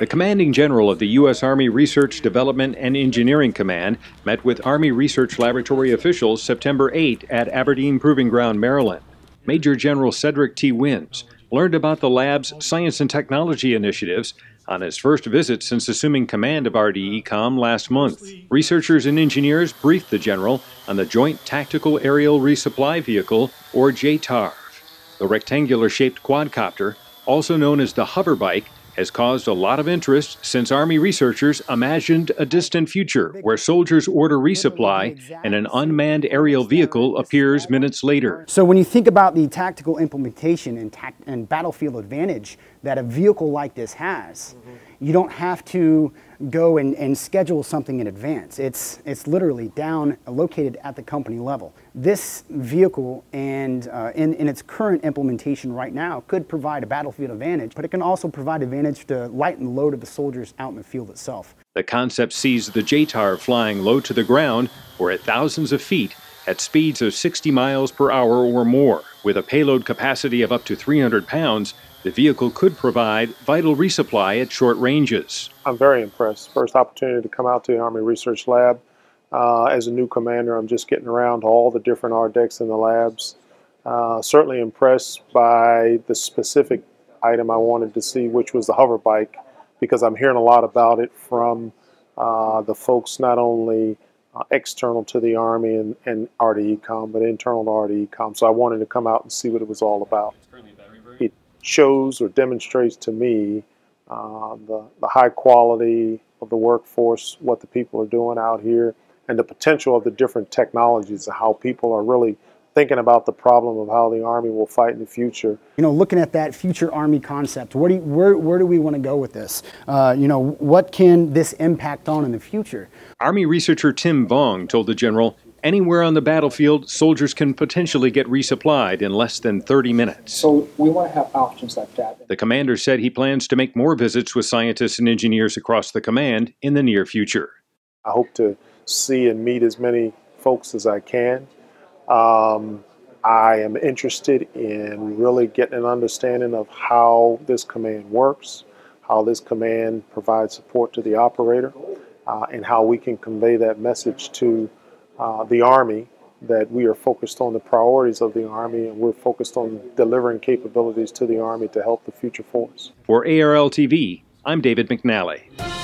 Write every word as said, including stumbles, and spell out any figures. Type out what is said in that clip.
The commanding general of the U S Army Research Development and Engineering Command met with Army Research Laboratory officials September eighth at Aberdeen Proving Ground, Maryland. Major General Cedric T. Wins learned about the lab's science and technology initiatives on his first visit since assuming command of R D E COM last month. Researchers and engineers briefed the general on the Joint Tactical Aerial Resupply Vehicle, or J TAR. The rectangular-shaped quadcopter, also known as the hoverbike, has caused a lot of interest since Army researchers imagined a distant future where soldiers order resupply and an unmanned aerial vehicle appears minutes later. So when you think about the tactical implementation and, tact and battlefield advantage that a vehicle like this has, you don't have to go and, and schedule something in advance. It's, it's literally down, located at the company level. This vehicle and uh, in, in its current implementation right now could provide a battlefield advantage, but it can also provide advantage to lighten the load of the soldiers out in the field itself. The concept sees the J TAR flying low to the ground or at thousands of feet at speeds of sixty miles per hour or more. With a payload capacity of up to three hundred pounds, the vehicle could provide vital resupply at short ranges. I'm very impressed. First opportunity to come out to the Army Research Lab. Uh, as a new commander, I'm just getting around to all the different R DECs in the labs. Uh, certainly impressed by the specific item I wanted to see, which was the hover bike, because I'm hearing a lot about it from uh, the folks not only Uh, external to the Army and, and R D E COM, but internal to R D E COM. So I wanted to come out and see what it was all about. It shows or demonstrates to me uh, the, the high quality of the workforce, what the people are doing out here, and the potential of the different technologies and how people are really thinking about the problem of how the Army will fight in the future. You know, looking at that future Army concept, where do, you, where, where do we want to go with this? Uh, you know, what can this impact on in the future? Army researcher Tim Bong told the general, anywhere on the battlefield, soldiers can potentially get resupplied in less than thirty minutes. So we want to have options like that. The commander said he plans to make more visits with scientists and engineers across the command in the near future. I hope to see and meet as many folks as I can. Um, I am interested in really getting an understanding of how this command works, how this command provides support to the operator, uh, and how we can convey that message to uh, the Army that we are focused on the priorities of the Army and we're focused on delivering capabilities to the Army to help the future force. For A R L T V, I'm David McNally.